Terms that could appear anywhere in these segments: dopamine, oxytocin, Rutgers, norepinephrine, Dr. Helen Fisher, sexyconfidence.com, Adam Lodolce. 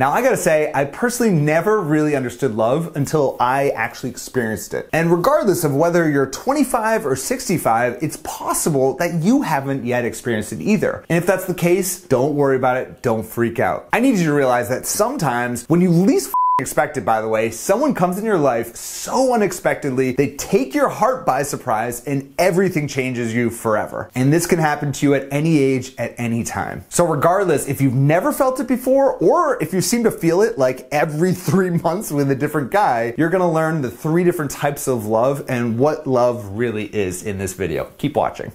Now, I gotta say, I personally never really understood love until I actually experienced it. And regardless of whether you're 25 or 65, it's possible that you haven't yet experienced it either. And if that's the case, don't worry about it, don't freak out. I need you to realize that sometimes, when you least expected, by the way, someone comes in your life so unexpectedly, they take your heart by surprise and everything changes you forever. And this can happen to you at any age, at any time. So regardless, if you've never felt it before, or if you seem to feel it like every 3 months with a different guy, you're gonna learn the 3 different types of love and what love really is in this video. Keep watching.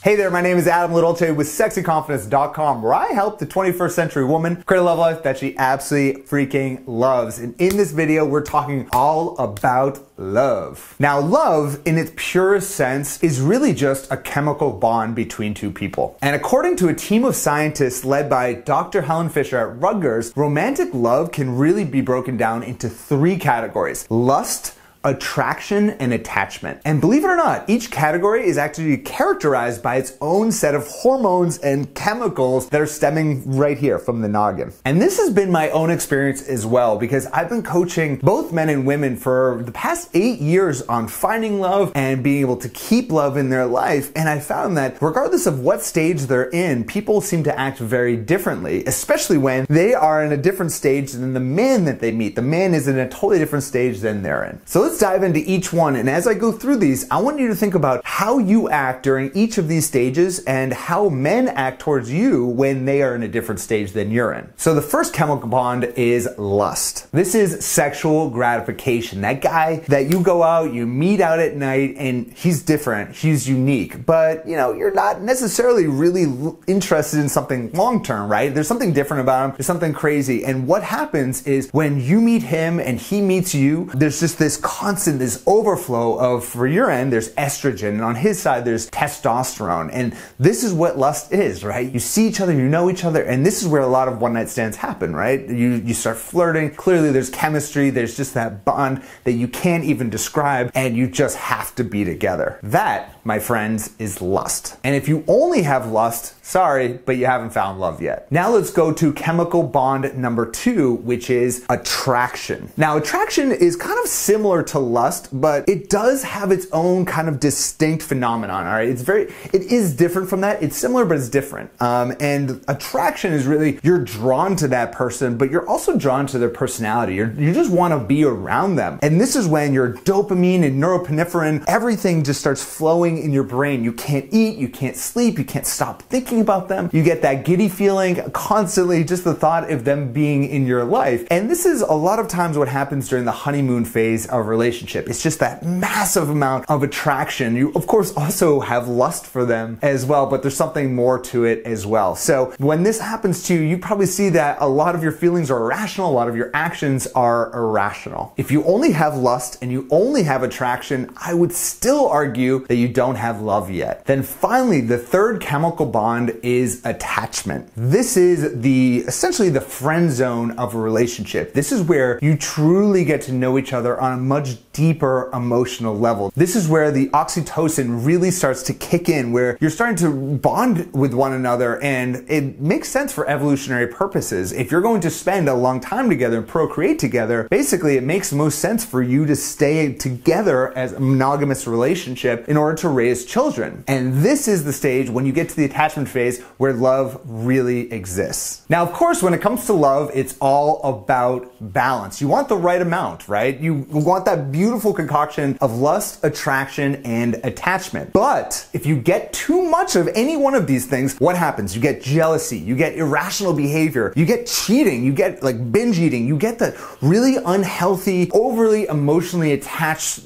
Hey there, my name is Adam Lodolce with sexyconfidence.com, where I help the 21st century woman create a love life that she absolutely freaking loves. And in this video, we're talking all about love. Now, love in its purest sense is really just a chemical bond between 2 people. And according to a team of scientists led by Dr. Helen Fisher at Rutgers, romantic love can really be broken down into 3 categories: lust, attraction, and attachment. And believe it or not, each category is actually characterized by its own set of hormones and chemicals that are stemming right here from the noggin. And this has been my own experience as well, because I've been coaching both men and women for the past 8 years on finding love and being able to keep love in their life. And I found that regardless of what stage they're in, people seem to act very differently, especially when they are in a different stage than the man that they meet. The man is in a totally different stage than they're in. So let's dive into each one, and as I go through these, I want you to think about how you act during each of these stages and how men act towards you when they are in a different stage than you're in. So the first chemical bond is lust. This is sexual gratification. That guy that you go out, you meet out at night, and he's different, he's unique, but you know, you're not necessarily really interested in something long-term, right? There's something different about him, there's something crazy, and what happens is when you meet him and he meets you, there's just this constant, this overflow of, for your end, there's estrogen, and on his side, there's testosterone. And this is what lust is, right? You see each other, you know each other, and this is where a lot of one-night stands happen, right? You start flirting, clearly there's chemistry, there's just that bond that you can't even describe, and you just have to be together. That, my friends, is lust. And if you only have lust, sorry, but you haven't found love yet. Now let's go to chemical bond number 2, which is attraction. Now, attraction is kind of similar to lust, but it does have its own kind of distinct phenomenon, all right? It is different from that. It's similar, but it's different. And attraction is really, you're drawn to that person, but you're also drawn to their personality. You just wanna be around them. And this is when your dopamine and norepinephrine, everything just starts flowing in your brain. You can't eat, you can't sleep, you can't stop thinking about them. You get that giddy feeling constantly, just the thought of them being in your life. And this is a lot of times what happens during the honeymoon phase of a relationship. It's just that massive amount of attraction. You, of course, also have lust for them as well, but there's something more to it as well. So when this happens to you, you probably see that a lot of your feelings are irrational, a lot of your actions are irrational. If you only have lust and you only have attraction, I would still argue that you don't have love yet. Then finally, the third chemical bond is attachment. This is essentially the friend zone of a relationship. This is where you truly get to know each other on a much deeper emotional level. This is where the oxytocin really starts to kick in, where you're starting to bond with one another, and it makes sense for evolutionary purposes. If you're going to spend a long time together and procreate together, basically it makes most sense for you to stay together as a monogamous relationship in order to raise children. And this is the stage when you get to the attachment phase where love really exists. Now, of course, when it comes to love, it's all about balance. You want the right amount, right? You want that beautiful concoction of lust, attraction, and attachment. But if you get too much of any one of these things, what happens? You get jealousy, you get irrational behavior, you get cheating, you get like binge eating, you get the really unhealthy, overly emotionally attached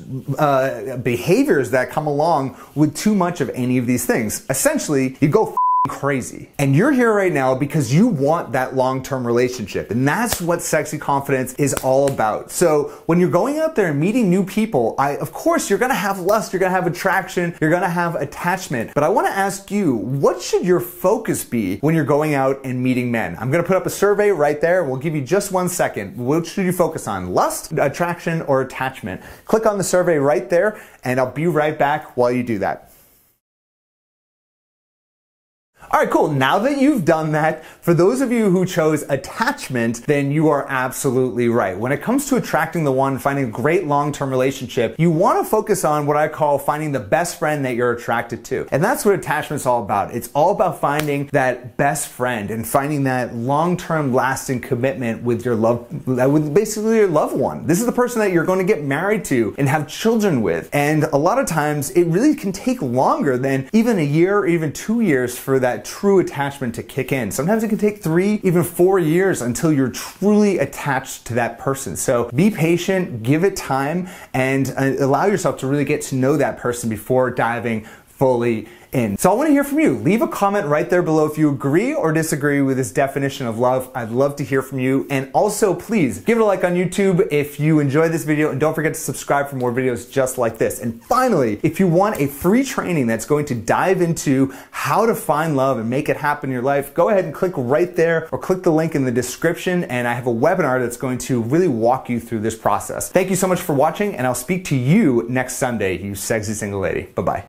behaviors that come along with too much of any of these things. Essentially, you go crazy. And you're here right now because you want that long-term relationship. And that's what sexy confidence is all about. So when you're going out there and meeting new people, of course, you're gonna have lust, you're gonna have attraction, you're gonna have attachment. But I wanna ask you, what should your focus be when you're going out and meeting men? I'm gonna put up a survey right there. We'll give you just 1 second. What should you focus on? Lust, attraction, or attachment? Click on the survey right there, and I'll be right back while you do that. All right, cool. Now that you've done that, for those of you who chose attachment, then you are absolutely right. When it comes to attracting the one, finding a great long-term relationship, you want to focus on what I call finding the best friend that you're attracted to. And that's what attachment's all about. It's all about finding that best friend and finding that long-term lasting commitment with your loved one. This is the person that you're going to get married to and have children with. And a lot of times it really can take longer than even a year or even 2 years for that true attachment to kick in. Sometimes it can take 3, even 4 years until you're truly attached to that person. So be patient, give it time, and allow yourself to really get to know that person before diving fully in. So I want to hear from you. Leave a comment right there below if you agree or disagree with this definition of love. I'd love to hear from you. And also, please give it a like on YouTube if you enjoyed this video, and don't forget to subscribe for more videos just like this. And finally, if you want a free training that's going to dive into how to find love and make it happen in your life, go ahead and click right there or click the link in the description, and I have a webinar that's going to really walk you through this process. Thank you so much for watching, and I'll speak to you next Sunday, you sexy single lady. Bye-bye.